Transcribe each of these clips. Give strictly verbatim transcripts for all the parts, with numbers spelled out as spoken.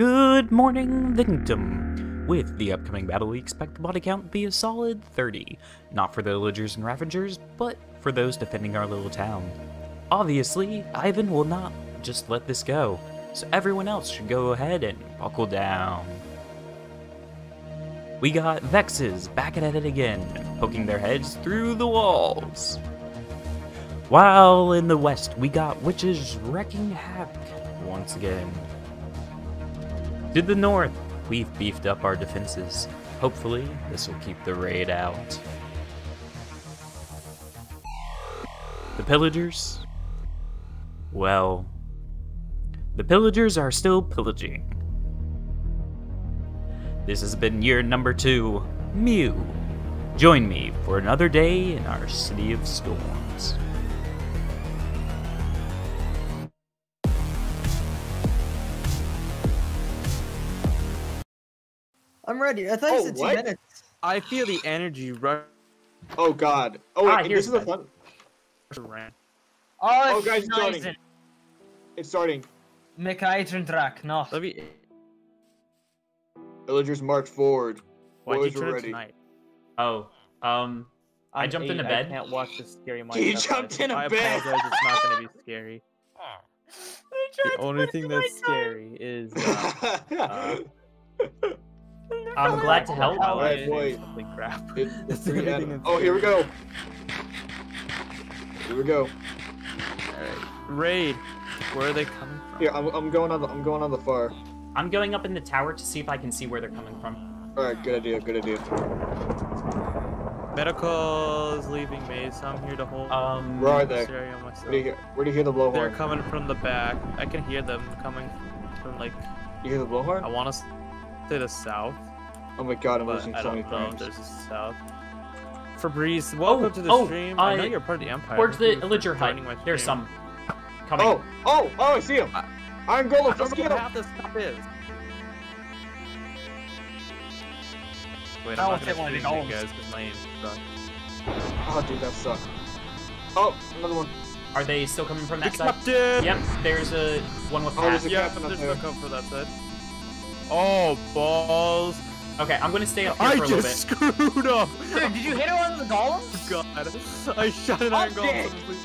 Good morning, Vinctum. With the upcoming battle, we expect the body count to be a solid thirty. Not for the villagers and ravagers, but for those defending our little town. Obviously, Ivan will not just let this go, so everyone else should go ahead and buckle down. We got Vexes back at it again, poking their heads through the walls. While in the west, we got witches wrecking havoc once again. To the north, we've beefed up our defenses. Hopefully, this will keep the raid out. The pillagers? Well, the pillagers are still pillaging. This has been year number two, Mew. Join me for another day in our City of Storms. I'm ready. I thought you said two minutes. I feel the energy rush. Oh god. Oh wait, ah, this is a fun. Oh, oh guys, it's starting. It's starting. Make a turn track. No. Villagers march forward. Why did you turn it tonight? Oh, um, I jumped into bed. I can't watch this scary Minecraft. You jumped into bed. I apologize. It's not gonna be scary. The only thing that's scary is. Uh, uh, I'm glad to help. All right, boy. Holy crap! It's it's oh, here we go. Here we go. All right, raid. Where are they coming from? Here, I'm, I'm going on the. I'm going on the far. I'm going up in the tower to see if I can see where they're coming from. Alright, good idea, good idea. Medikal's leaving me, so I'm here to hold. Um, where are they? Where do you hear, where do you hear the blowhorn? They're coming from the back. I can hear them coming from, like... You hear the blowhorn? I want to say the south. Oh my god, I'm losing so many frames. There's a south. Febreze, welcome oh, to the oh, stream. Uh, I know you're part of the Empire. Towards the Illager Hut. There's some coming. Oh, oh, oh, I see him. I I'm going to get him. This stuff is. Wait, I want to hit one of these guys because my aim sucks. Oh, dude, that sucks. Oh, another one. Are they still coming from that side? Yep, there's a one with. Oh, there's a captain up there. There's no cover for that side. Oh balls. Okay, I'm gonna stay up here I for a little bit. I just screwed up. Dude, did you hit one of the golems? God, I shot an iron golem.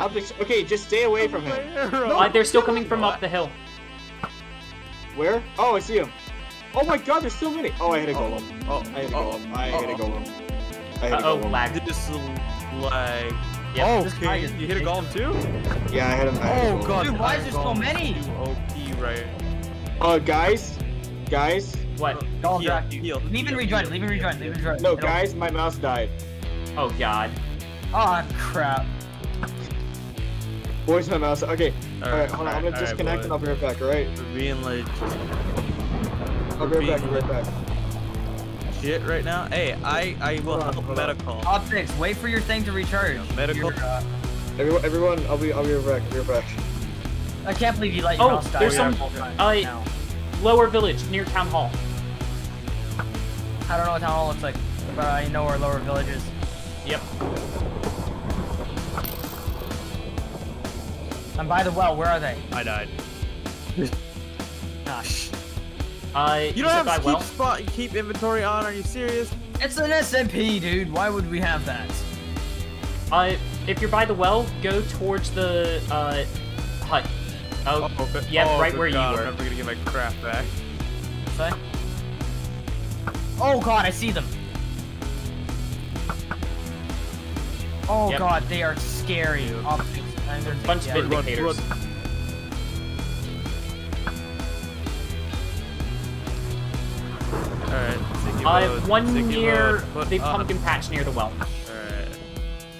I'm just, okay, just stay away from him. No, uh, they're still coming from up the hill. Where? Oh, I see him. Oh my god, there's so many. Oh, I hit a golem. Oh, I hit a golem. I hit a golem. I hit a golem. Oh, lag. Just lag. Oh, okay. You hit a golem too? Yeah, I hit him. Oh god. Dude, why is there so many? O P right. Uh, guys, guys. What? Golem dragged you. Leave and rejoin. Leave and rejoin. Leave and rejoin. No, guys, my mouse died. Oh god. Ah, crap. Boys, my mouse. Okay. Alright, all right, hold on. I'm gonna disconnect right, and I'll be right back, alright? We're being late. I'll be right back, I'll be right back. Shit right now? Hey, I, I will hold help on, Medikal. Optics, wait for your thing to recharge. Medikal. Uh... Everyone, everyone, I'll be, I'll be right back, I'll be right back. I can't believe you let your oh, mouse die. Oh, there's some, uh, now. Lower village, near town hall. I don't know what town hall looks like, but I know where lower village is. Yep. And by the well, where are they? I died. Gosh. I. Uh, you don't have to keep well? spot, keep inventory on. Are you serious? It's an S M P, dude. Why would we have that? I. Uh, if you're by the well, go towards the uh, hut. Oh, oh okay. Yeah, oh, right where god, you were. I'm never gonna get my crap back. Sorry? Oh god, I see them. Oh yep. god, they are scary. And there's a bunch of vindicators. Alright, I have one near the pumpkin patch near the well. Alright.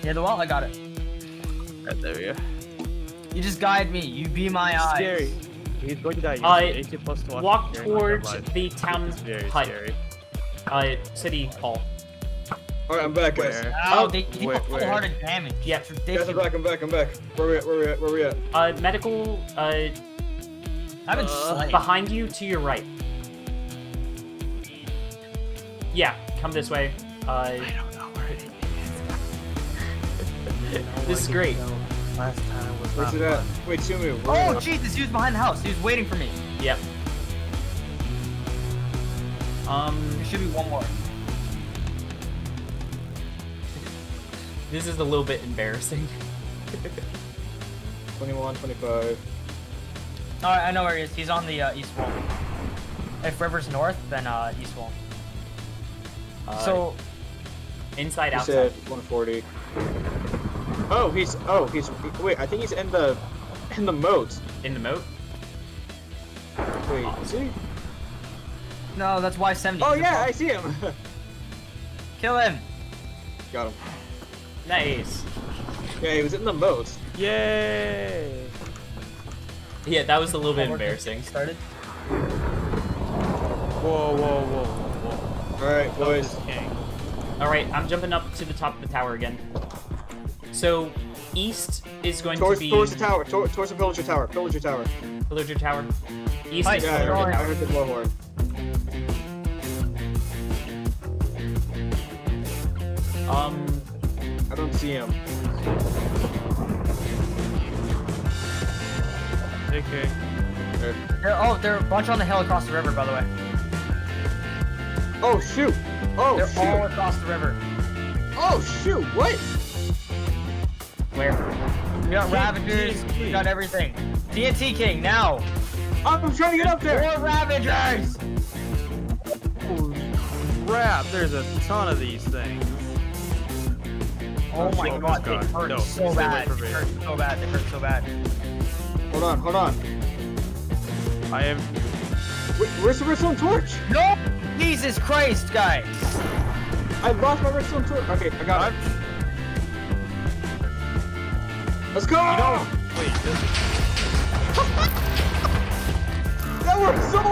Near the well? I got it. Alright, there we go. You just guide me. You be my eyes. Scary. He's going to die. I walk towards the town hut. Uh, city hall. Alright, I'm back, guys. Oh, they do full-hearted damage. Yeah, it's ridiculous. Guys, I'm back, I'm back, I'm back. Where we at, where we at, where we at? Uh, Medikal, uh... I've been uh, behind you, to your right. Yeah, come this way. Uh... I don't know where it is. This is great. Last time was Where's not it at? Wait, Sumu. Oh, Jesus, he was behind the house. He was waiting for me. Yep. Um, there should be one more. This is a little bit embarrassing. twenty-one, twenty-five. Alright, I know where he is. He's on the uh, east wall. If river's north, then uh, east wall. Uh, so, inside, outside. Said one forty. Oh, he's, oh, he's, wait, I think he's in the, in the moat. In the moat? Wait, oh. Is he? No, that's Y seventy. Oh, yeah, I see him. Kill him. Got him. Nice. Yeah, he was in the moat. Yay. Yeah, that was a little bit embarrassing. Started. Whoa, whoa, whoa, whoa. All right, boys. Okay. All right, I'm jumping up to the top of the tower again. So, east is going towards, to be... Towards the tower. Tor towards the villager tower. Villager tower. Villager tower. East Hi, is yeah, the I heard, I heard the blowhorn. Um... I don't see him. Okay. They're, oh, they're a bunch on the hill across the river, by the way. Oh, shoot! Oh, they're shoot! They're all across the river. Oh, shoot! What? Where? We got King, Ravagers, King. We got everything. T N T King, now! I'm trying to get up there! More Ravagers! Holy crap, there's a ton of these things. Oh, oh my oh god, god, it hurt no, so bad. It hurt so bad, it hurt so bad. Hold on, hold on. I am... Wait, where's the redstone torch? No! Jesus Christ, guys! I lost my redstone torch. Okay, I got I'm... it. Let's go! You know, wait, this is... That worked so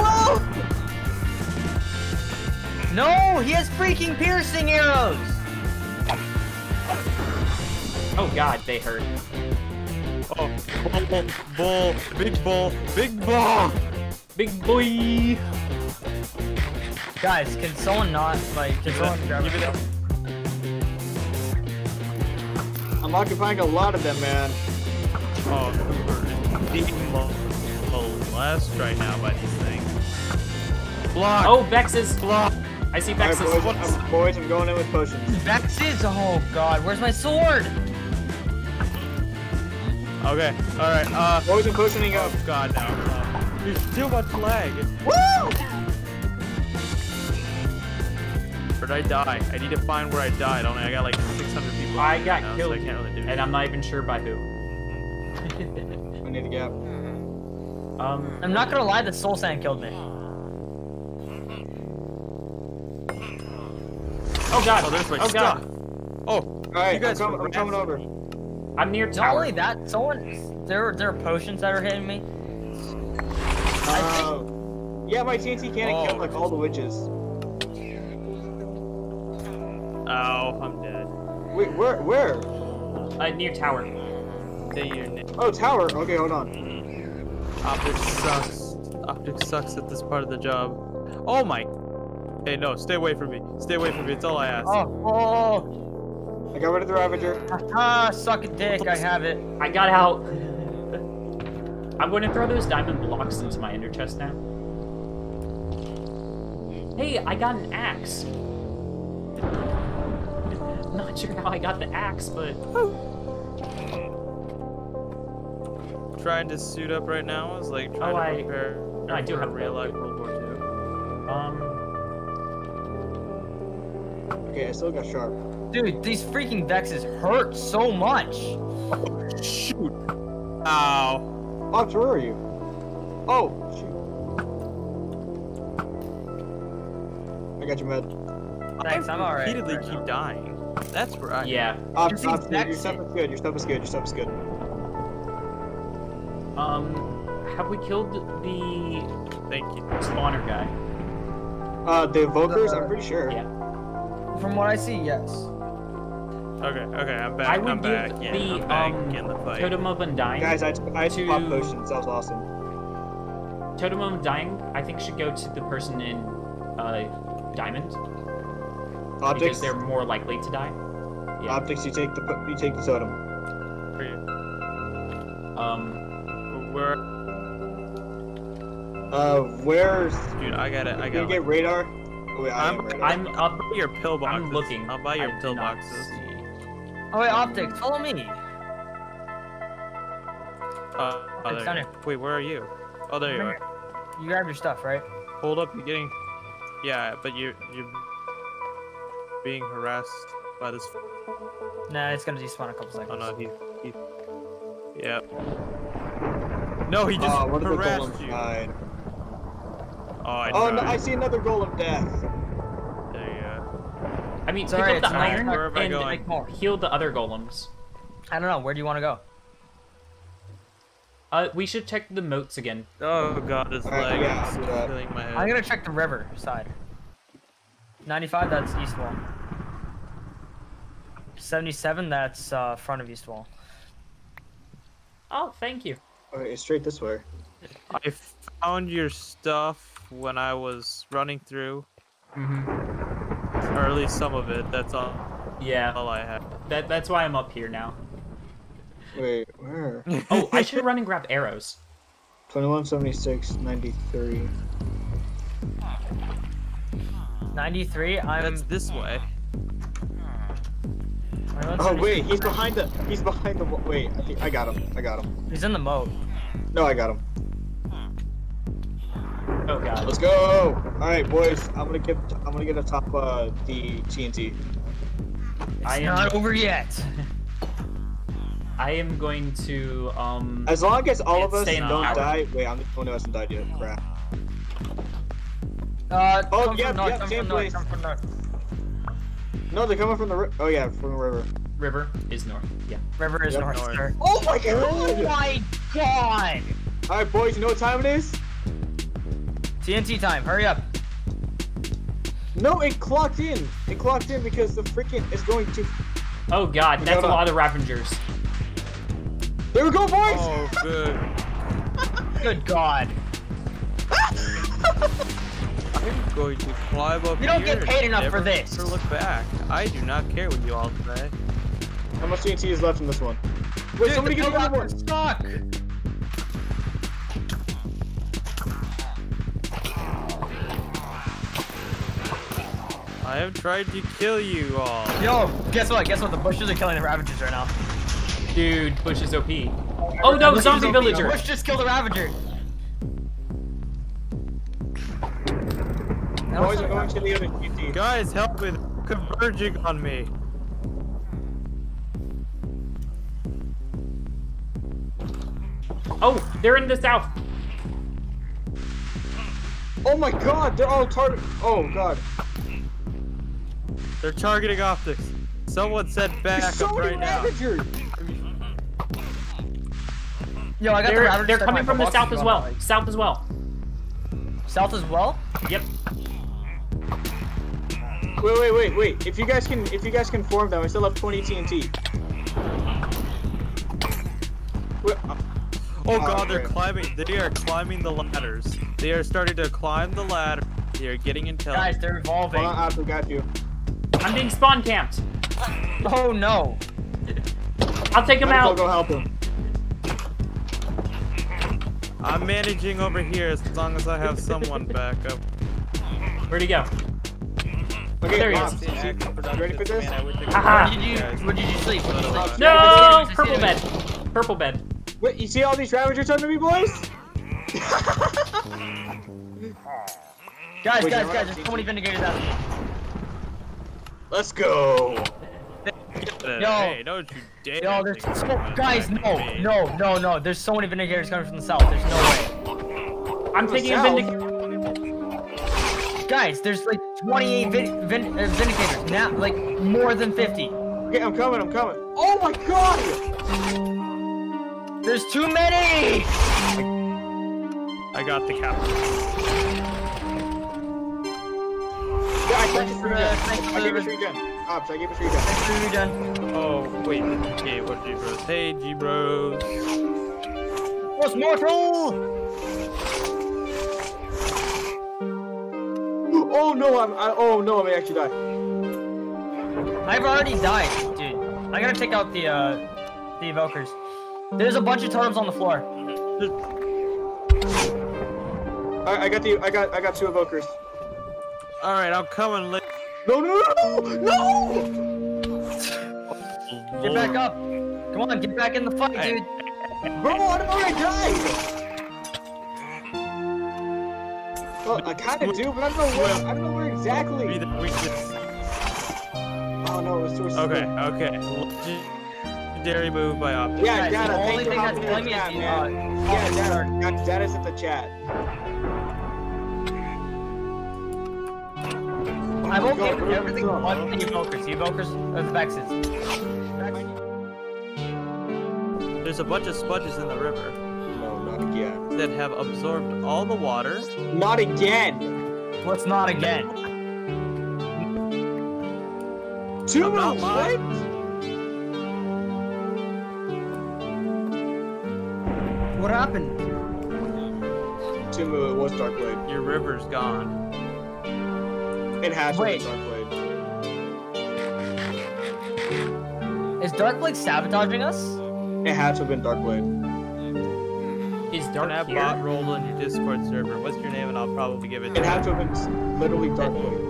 well! No, he has freaking piercing arrows! Oh god, they hurt. Oh, bull, bull, big bull, big bull, big boy. Guys, can someone not, like, can give someone it, grab give it up? I'm occupying a lot of them, man. Oh, we're deep molest right now by these things. Block! Oh, Bex is blocked! I see Bex's. All right, boys, I'm, boys, I'm going in with potions. Bex's? Oh god, where's my sword? Okay, alright, uh... Boys, I'm potioning up. Oh god, no. Uh, there's too much lag. Woo! Where did I die? I need to find where I died. Only I got like six hundred people. I got now, killed, so I can't really do and it. I'm not even sure by who. I need a gap. Um, I'm not gonna lie, that Soul Sand killed me. Oh god! Oh, there's my oh stuff. god! Oh! Alright, you guys I'm, I'm coming over. I'm near tower. Not only that, someone... There, there are potions that are hitting me. Uh, I think... Yeah, my T N T cannon oh. killed like all the witches. Oh, I'm dead. Wait, where? Where? Uh, near tower. The unit. Oh, tower! Okay, hold on. Optics sucks. Optics sucks at this part of the job. Oh my... Hey, no, stay away from me. Stay away from me, it's all I ask. Oh, oh. I got rid of the Ravager. Ah, suck a dick, I have it. I got out. I'm going to throw those diamond blocks into my ender chest now. Hey, I got an axe. Not sure how I got the axe, but... Trying to suit up right now is like trying oh, to prepare I, no, I do have real life World War Two. Um... Okay, I still got sharp. Dude, these freaking Vexes hurt so much. Oh, shoot. Ow. Ops, where are you? Oh, shoot. I got you, med. Thanks, I'm alright. I repeatedly keep dying. That's right. Yeah. Ops, Ops, dude, your stuff is good. Your stuff is good. Your stuff is good. Um, have we killed the... Thank you. Spawner guy? Uh, the evokers? I'm pretty sure. Yeah. From what I see, yes. Okay, okay, I'm back. I would I'm back. The, yeah, I'm back um, in the fight. Totem of Undying. Guys, I, I to... pop potions. That was awesome. Totem of Undying, I think, should go to the person in uh, Diamond. Optics. Because they're more likely to die. Yeah. Optics, you take the you take the totem. For you. Um, where? Uh, where's? Dude, I gotta. I gotta. Can you get radar? Oh, wait, I'm. Radar. I'm. I'll buy your pillbox. I'm looking. I'll buy your pillboxes. Oh wait, Optics, follow me. Uh, oh, there you wait, where are you? Oh, there you are. You grabbed your stuff, right? Hold up, you're getting. Yeah, but you you're being harassed by this. Nah, it's gonna despawn a couple seconds. Oh no, he. he... Yep. No, he just uh, harassed you. Died? Oh, I oh no, I see another goal of death. There you go. I mean, pick up the iron and like more. Heal the other golems. I don't know. Where do you want to go? Uh, we should check the moats again. Oh god, it's right, like yeah, I'm filling my head. I'm gonna check the river side. ninety-five, that's east wall. seventy-seven, that's uh, front of east wall. Oh, thank you. Alright, straight this way. I found your stuff when I was running through. Mm-hmm. Or at least some of it. That's all. Yeah. All I had. That that's why I'm up here now. Wait, where? Oh, I should run and grab arrows. twenty-one, seventy-six, ninety-three. ninety-three, I'm... That's this way. Oh, wait, he's behind the... He's behind the... Wait, I think I got him. I got him. He's in the moat. No, I got him. Oh, God. Let's go! Alright, boys. I'm gonna get... I'm gonna get atop uh, the T N T. It's I am not over yet. I am going to, um... As long as all of us don't hour. die... Wait, I'm the one who hasn't died yet. Crap. Uh, oh, yeah, yeah, same place. No, they're coming from the river. Oh, yeah, from the river. River is north. Yeah. River is yep, north. north. Oh, my God! Oh, my God! All right, boys, you know what time it is? T N T time. Hurry up. No, it clocked in. It clocked in because the freaking is going to... Oh, God. That's a lot of Ravengers. There we go, boys! Oh, good. Good God. I'm going to climb up here. You don't get paid enough for this. Never look back. I do not care what you all say. How much T N T is left in this one? Wait, dude, somebody get over the board. Stuck. I have tried to kill you all. Yo, guess what? Guess what? The bushes are killing the Ravagers right now. Dude, Bush is O P. Oh no, zombie villager! Bush just killed a Ravager! Boys are going to the other T T. Guys, help with converging on me. Oh, they're in the south. Oh my god, they're all targeting. Oh god. They're targeting Optics. Someone said back up so right now. Ravagers. Yo, I got they're, the they're coming from the south as well. Like... South as well. South as well? Yep. Wait, wait, wait, wait. If you guys can, if you guys can form them, I still have twenty T N T. Wait, oh, oh god, they're great. climbing. They are climbing the ladders. They are starting to climb the ladder. They are getting intelligent. Guys, they're evolving. Hold on, I forgot you. I'm being spawn camped. Oh no. I'll take him Might out. I'll go help him. I'm managing over here as long as I have someone back up. Where'd he go? Okay, oh, there he Bob, is. You ready for this? Haha! Where did you sleep? No! Purple bed. Purple bed. Wait, you see all these Ravagers under me, boys? guys, Wait, guys, guys, there's twenty Vindigators out here. Let's go! No. Hey, don't you dare. No, there's so, guys, no, no, no, no. There's so many Vindigators coming from the south. There's no way. I'm taking a Vindigator. Guys, there's like twenty-eight vin vin uh, Vindigators. Now, like more than fifty. Okay, I'm coming, I'm coming. Oh my god! There's too many! I got the captain. Yeah, I can't just regen. I gave it to you again. I gave it to you again. Oh, wait. Okay, what G bros? Hey, G bros. What's mortal? Oh no, I'm. I, oh no, I may actually die. I've already died, dude. I gotta take out the uh, the evokers. There's a bunch of totems on the floor. I, I got the. I got. I got two evokers. All right, I'm coming. Li no, no, no, no! No! Get back up! Come on, get back in the fight, dude. Bro, I'm already died. Well, I kind of do, but I don't know where. I don't know where exactly. Oh no, it's source. Okay, okay. Dairy move by Optics. Yeah, yeah, Data, thank you for the chat, man. Uh, yeah, Data, got Data's at the chat. I'm okay go, with go, everything but the evokers. Evokers are the Vexes. There's a bunch of sponges in the river. No, not again. That have absorbed all the water. Not again! What's not again? Two of what? What happened? Timu, it was Dark Blade. Your river's gone. It has to be Dark Blade. Is Dark Blade sabotaging us? It has to have been Dark Blade. Is Dark Blade? That bot rolled on your Discord server. What's your name? And I'll probably give it. It has to have been literally Dark Blade.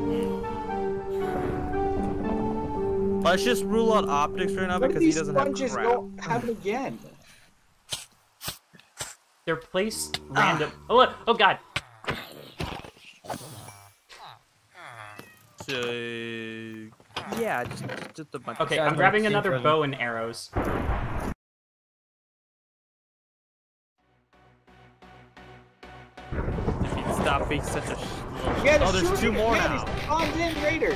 Let's just rule out Optics right now because he doesn't have crap. These sponges don't happen again. They're placed random. Ah. Oh look! Oh god! So yeah, just just a bunch. Okay, I'm grabbing another bow and arrows. Stop being such a. Yeah, there's, oh, there's two more now. Bombed in raiders.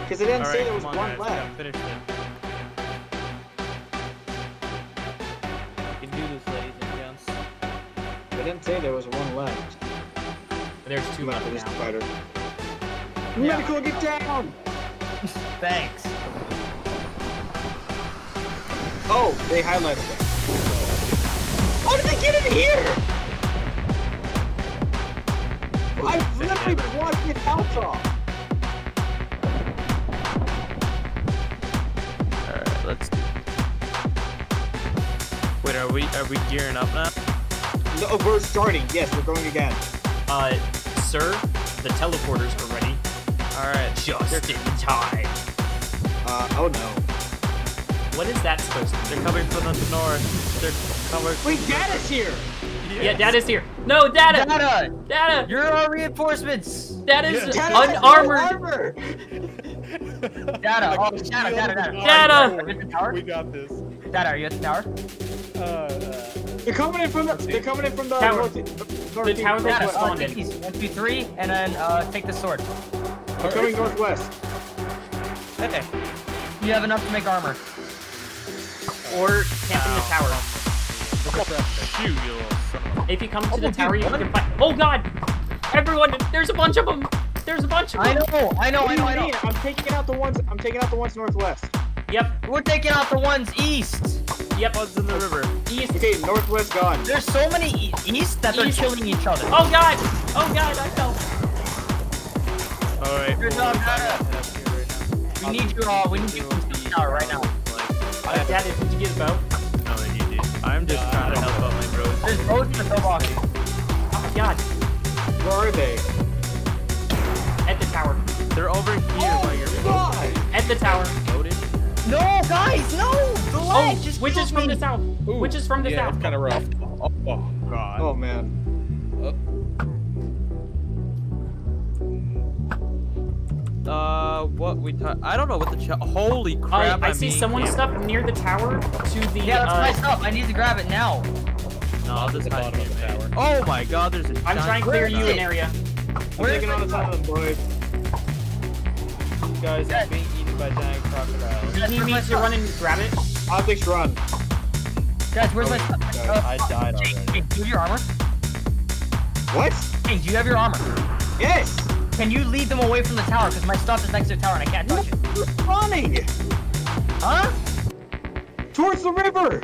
Because it didn't say there was one left. Finish it. I didn't say there was one left. There's two left in this fighter. Medikal, get down! Thanks. Oh, they highlighted it. How did they get in here? I literally blocked it out off. Alright, let's do it. Wait, are we, are we gearing up now? Oh, we're starting. Yes, we're going again. Uh, sir, the teleporters are ready. All right, just in time. Uh, oh no. What is that supposed to be? They're coming from the north. They're coming. Wait, Data's here. Yes. Yeah, Data's here. No, Data. Data. Data. You're our reinforcements. Data's unarmored. Data. Oh, Data. Data. Data. Data. We got this. Data, are you at the tower? Uh. uh... They're coming in from the. They're coming in from the. Tower. North, north the tower that spawned in. One, two, three, and then uh, take the sword. They're All coming right. northwest. Okay. You have enough to make armor. Or camp in the tower. Oh, if you come to oh, the tower, you can fight. Oh god! Everyone, there's a bunch of them. There's a bunch of them. I know. I know. What I know. I know. Mean? I'm taking out the ones. I'm taking out the ones northwest. Yep. We're taking out the ones east. Yep, one's in the river. East. Okay, northwest gone. There's so many e east that east. They're killing each other. Oh god! Oh god, I fell. Alright. Good job, Data. We need you all. We need you to tower right now. Uh, Data, did you get a bow? No, I need you. I'm just uh, trying to help out my bros. There's bows in the toolbox. Oh my god. Where are they? At the tower. They're over here. Oh by your god! At the tower. No, guys, no! The light oh, just which is from me. the south. Ooh, which is from the yeah, south. It's kind of rough. Oh, oh, god. Oh, man. Oh. Uh, what we ta I don't know what the ch Holy crap, uh, I, I see mean, someone's yeah. stuff near the tower to the- Yeah, that's uh, my stuff. I need to grab it now. No, I'll just hide near the tower. Oh my god, there's a- I'm trying to clear you an area. We're taking on the top of the boys. You guys are being eaten by giant crocodiles. Does he need to run and grab it? Optics run. Guys, where's oh, my stuff? No, uh, I died already. Jake, do you have your armor? What? Jake, do you have your armor? Yes! Can you lead them away from the tower? Because my stuff is next to the tower and I can't touch no, it. Running! Huh? Towards the river!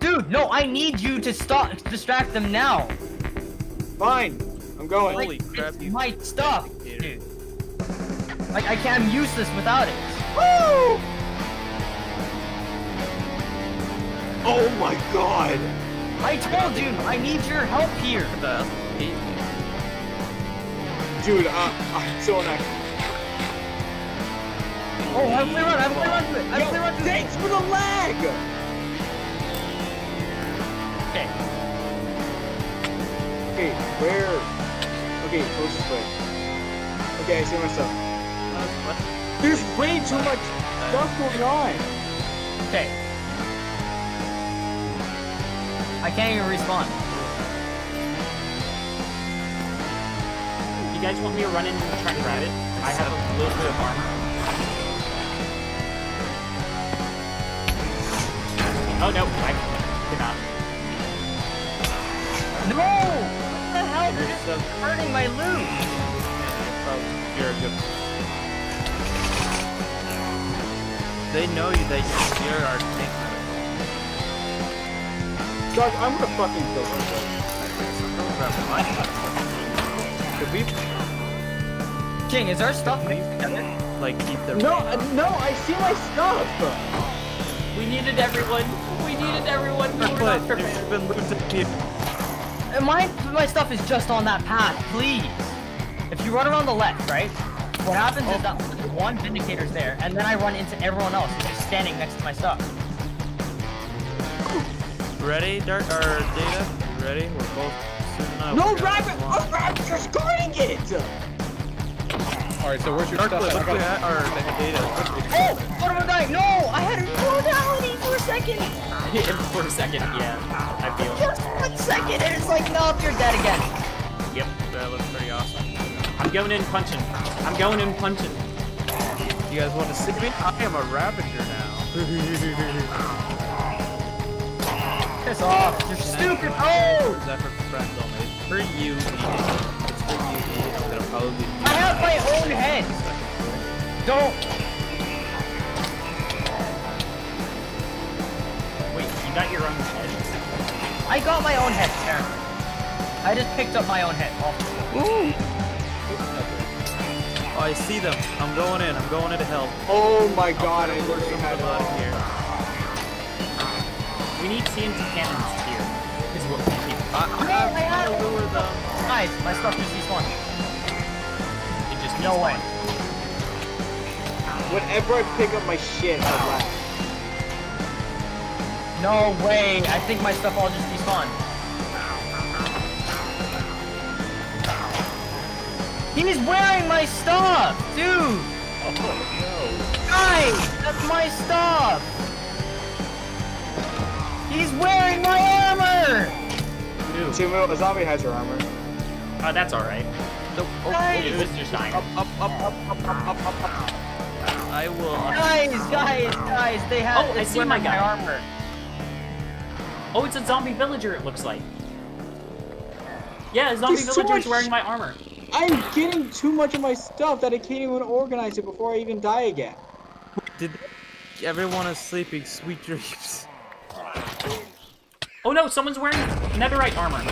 Dude, no, I need you to stop distract them now. Fine. I'm going. Holy like, crap. It's you my stuff, dude. Like I can't. I'm useless without it. Woo! Oh my god! I told you, I need your help here! Dude, uh, I'm so not... Oh, I play run, I play run to it! I play run to it! Thanks for the lag! Okay. Okay, where... Okay, close this way. Okay, I see myself. Uh, what? There's way too much stuff going on! Okay. I can't even respawn. You guys want me to run in and try to grab it? I have a little bit of armor. Oh no, I cannot. No! What the hell? You're just so hurting my loot! Oh, you're a good one. They know you, they secure our thing. Doug, I'm gonna fucking kill her. Should we? King, is our stuff mixed together? Like, keep the. No, uh, no, I see my stuff! We needed everyone. We needed everyone. But we've been losing people. My, my stuff is just on that path, please. If you run around the left, right? What happens oh. is that one vindicator's there, and then I run into everyone else who's just standing next to my stuff. Ready, Dart, or Data? You ready? We're both shooting up. No, Rabbit! Oh, Rabbit's just guarding it! Alright, so where's your Dark stuff? Look at that, or Data. Oh! What am I dying? No! I had a modality for a second! for a second, yeah. I feel it. Just one second, and it's like, no, you're dead again. Yep, that looks pretty awesome. I'm going in punching. I'm going in punching. You guys want to see me? I am a Ravager now. Piss off! You're stupid! Oh! Is that for friends only? It's for you, It's for you, It'll probably be. I have my own head! Don't! Wait, you got your own head? I got my own head, Terran. I just picked up my own head. Oh. Ooh! Oh, I see them. I'm going in. I'm going in to help. Oh my god, I literally have a lot of here. We need C M T cannons here, is what we need. Uh, I have to lure them. Nice, my stuff just despawned. It just No way. Whenever I pick up my shit, I laugh. No way, I think my stuff all just despawned. He's wearing my stuff, dude! Oh no. Guys, that's my stuff! He's wearing my armor! Timo, a zombie has your armor. Oh, that's alright. Nope. Oh, nice. Dude, this is just dying. Up, up, up, up, up, up, up, up. I will... Guys, guys, guys, they have... Oh, they I see my guy. Armor. Oh, it's a zombie villager, it looks like. Yeah, a zombie There's villager is wearing my armor. I'm getting too much of my stuff that I can't even organize it before I even die again. Did everyone is sleeping sweet dreams? Oh no, someone's wearing netherite armor.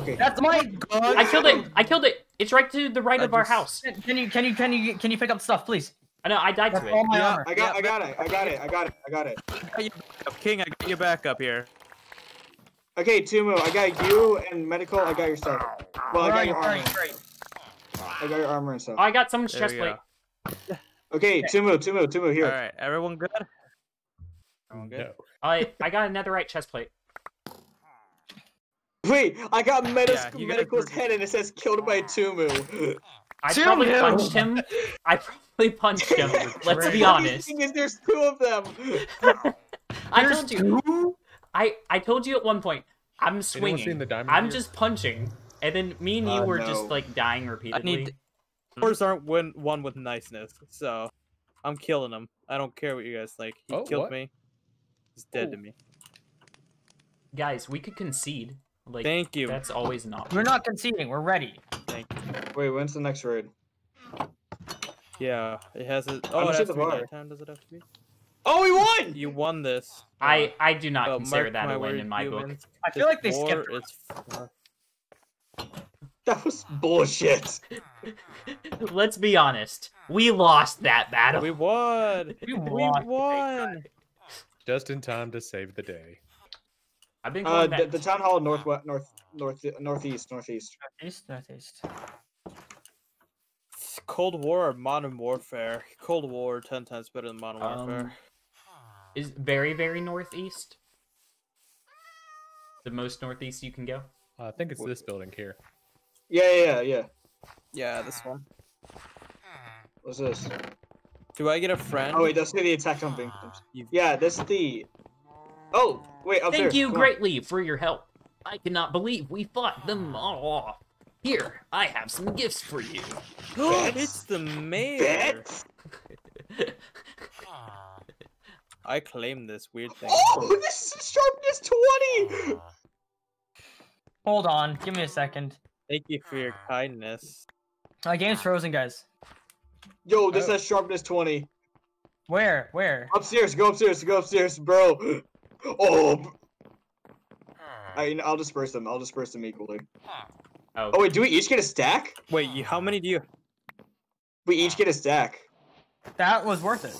Okay. That's my god. I killed it. I killed it. It's right to the right I of just... our house. Can you can you can you can you pick up stuff, please? I know, I died That's to all it. My yeah, armor. I got yeah. I got it. I got it. I got it. I got it. I got you back up. King, I got you back up here. Okay, Tumu, I got you and Medikal, I got your stuff. Well, Where I got you? your armor. You? I got your armor and stuff. Oh, I got someone's there chest plate. Okay, Tumu, Tumu, Tumu here. All right, everyone good? Everyone good? No. I I got a netherite chest plate. Wait, I got Medical's yeah, head and it says killed by Tumu. I Tumu. probably punched him. I probably punched him. Let's be honest. The thing is, there's two of them. I there's told you. Two? I I told you at one point. I'm swinging. I'm here? just punching, and then me and you uh, were no. just like dying repeatedly. I need Wars aren't win one with niceness, so I'm killing him. I don't care what you guys think. He oh, killed what? me. He's dead oh. to me. Guys, we could concede. Like, Thank you. That's always an option. We're not conceding. We're ready. Thank you. Wait, when's the next raid? Yeah, it has a. Oh, it has to be nighttime. Does it have to be? Oh, we won! You won this. I I do not but consider that a win in my humans. book. I feel like they skipped. Is... That was bullshit. Let's be honest. We lost that battle. We won. We won. We won. Just in time to save the day. I've been going uh, back. The, the town hall north north north northeast northeast northeast northeast. Cold War or Modern Warfare? Cold War ten times better than Modern um, Warfare. Is very very northeast the most northeast you can go? Uh, I think it's this building here. Yeah yeah yeah yeah. This one. What's this? Do I get a friend? Oh wait, that's the attack on Vinctum. Yeah, that's the. Oh wait, up Thank there. you Come greatly on. for your help. I cannot believe we fought them all off. Here, I have some gifts for you. Oh, it's the mayor. I claim this weird thing. Oh, this is sharpness twenty. Hold on, give me a second. Thank you for your kindness. My uh, game's frozen, guys. Yo, this oh. has sharpness twenty. Where? Where? Upstairs. Go upstairs. Go upstairs, bro. Oh. I, I'll disperse them. I'll disperse them equally. Oh. oh wait, do we each get a stack? Wait, how many do you? We each get a stack. That was worth it.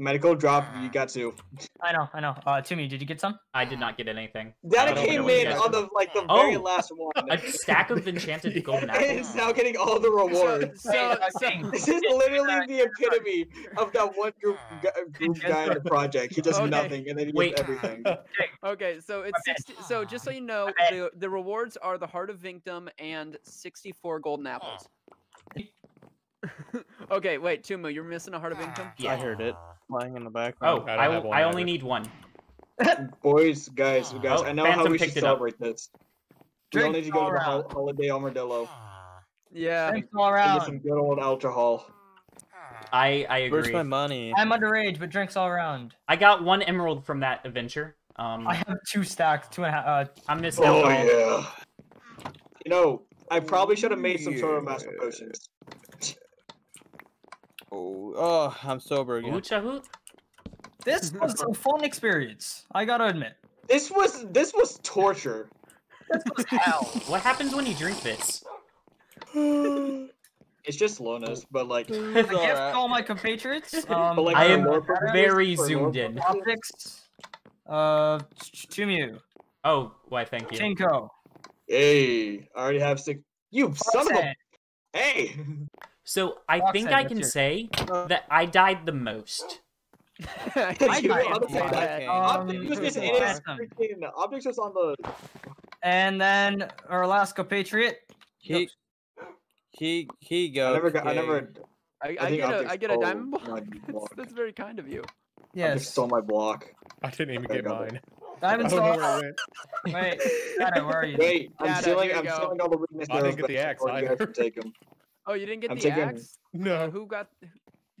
Medikal drop, you got two. I know, I know. Uh, Toomey, did you get some? I did not get anything. That came in on the like the oh, very last one. A stack of enchanted golden apples. And it's now getting all the rewards. So, so, so, this is literally the epitome of that one group, group guy in the project. He does okay. nothing and then he Wait. gets everything. Okay, so it's sixty, so just so you know, the, the rewards are the Heart of Vinctum and sixty-four golden apples. Okay, wait, Tumu, you're missing a Heart of Vinctum? Yeah. I heard it lying in the background. Oh, I, I, I only need one. Boys, guys, guys, oh, I know Phantom how we should celebrate this. We Drinks all need to go to the ho holiday Armadillo. Yeah. Drinks all around. Get some good old alcohol. I I agree. Where's my money? I'm underage, but drinks all around. I got one emerald from that adventure. Um, I have two stacks, two and a half. Uh, I'm missing. Oh alcohol. yeah. You know, I probably should have made some sort of master potions. Oh, oh, I'm sober again. This was a fun experience. I gotta admit. This was this was torture. This was hell. What happens when you drink this? It's just lowness, but like. I guess right. all my compatriots. Um, like, I am very zoomed in. Optics. Uh, Tumu. Oh, why? Thank you. Chinko. Hey, I already have six. You Fox son of a. Hey. So I Fox think I can your... say that I died the most. I died the most. Optics was on the. And then our last compatriot. He, he, he goes. I never got. I never. I, I, I get a. I get a diamond block. That's, that's very kind of you. Yes. Optics stole my block. I didn't even I get mine. It. Diamond saw. Wait, Data, where are you? Wait, I'm Data, stealing. I'm go. stealing all the weakness arrows. I didn't get the axe. I have to take them. Oh, you didn't get I'm the taking... axe? No. Uh, who got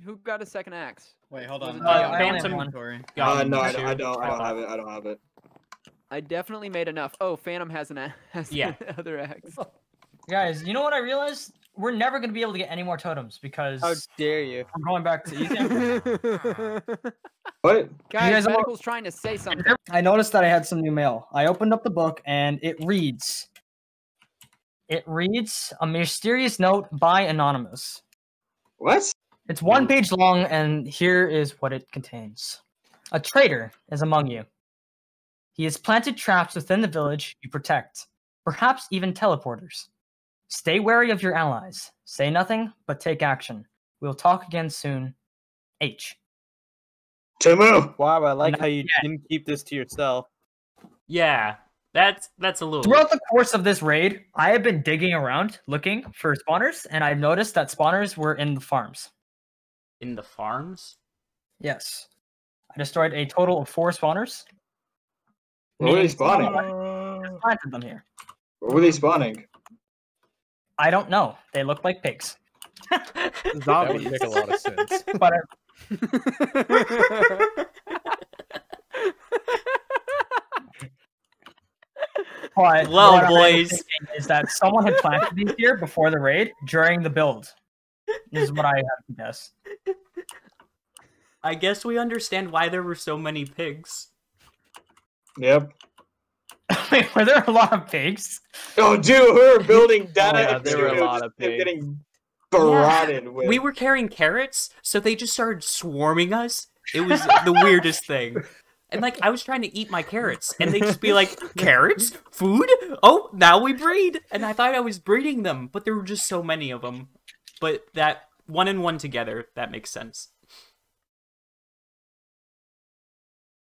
who got a second axe? Wait, hold on. Uh, Phantom inventory. Uh, no, I don't, I don't. I don't have it. I don't have it. I definitely made enough. Oh, Phantom has an axe. Has yeah. Other axe. Guys, you know what I realized? We're never gonna be able to get any more totems because. How dare you? I'm going back to East. What? Guys, Medical's trying to say something. I noticed that I had some new mail. I opened up the book and it reads. It reads, a mysterious note by Anonymous. What? It's one page long, and here is what it contains. A traitor is among you. He has planted traps within the village you protect, perhaps even teleporters. Stay wary of your allies. Say nothing, but take action. We'll talk again soon. H. Timu! Wow, I like Not how you yet. didn't keep this to yourself. Yeah. That's that's a little. Throughout the course of this raid, I have been digging around looking for spawners, and I've noticed that spawners were in the farms. In the farms? Yes. I destroyed a total of four spawners. Where were they spawning? I just planted them here. Where were they spawning? I don't know. They look like pigs. Zombies. That would make a lot of sense. But I... But well, what boys, is that someone had planted these here before the raid during the build? Is what I have to guess. I guess we understand why there were so many pigs. Yep. Wait, were there a lot of pigs? Oh, dude, we were building data. Oh, yeah, there were a lot of pigs. Getting barrotted yeah. with. We were carrying carrots, so they just started swarming us, It was the weirdest thing. And, like, I was trying to eat my carrots, and they'd just be like, carrots? Food? Oh, now we breed! And I thought I was breeding them, but there were just so many of them. But that, one and one together, that makes sense.